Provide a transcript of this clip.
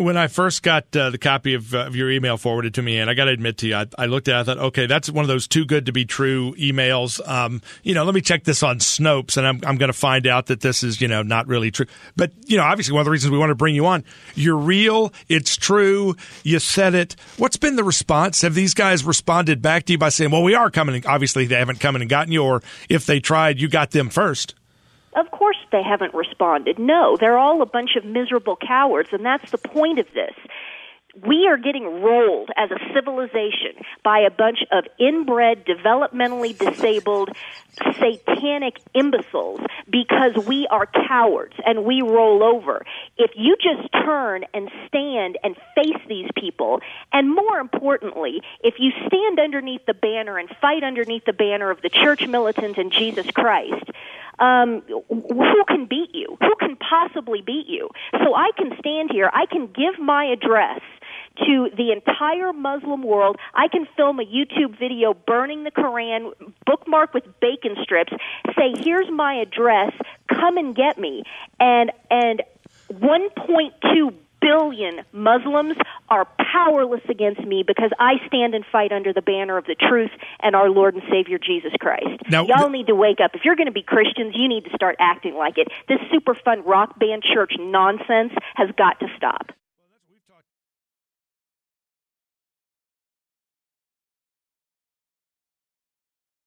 When I first got the copy of your email forwarded to me, and I got to admit to you, I looked at it, I thought, okay, that's one of those too good to be true emails. Let me check this on Snopes, and I'm going to find out that this is, not really true. But, obviously one of the reasons we want to bring you on, you're real, it's true, you said it. What's been the response? Have these guys responded back to you by saying, well, we are coming? Obviously, they haven't come in and gotten you, or if they tried, you got them first. Of course they haven't responded. No, they're all a bunch of miserable cowards, and that's the point of this. We are getting rolled as a civilization by a bunch of inbred, developmentally disabled, satanic imbeciles because we are cowards and we roll over. If you just turn and stand and face these people, and more importantly, if you stand underneath the banner and fight underneath the banner of the church militant and Jesus Christ, who can beat you? Who can possibly beat you? So I can stand here. I can give my address to the entire Muslim world. I can film a YouTube video burning the Quran, bookmarked with bacon strips, say, here's my address. Come and get me. And 1.2 billion Muslims are powerless against me because I stand and fight under the banner of the truth and our Lord and Savior Jesus Christ. Now, y'all need to wake up. If you're going to be Christians, you need to start acting like it. This super fun rock band church nonsense has got to stop.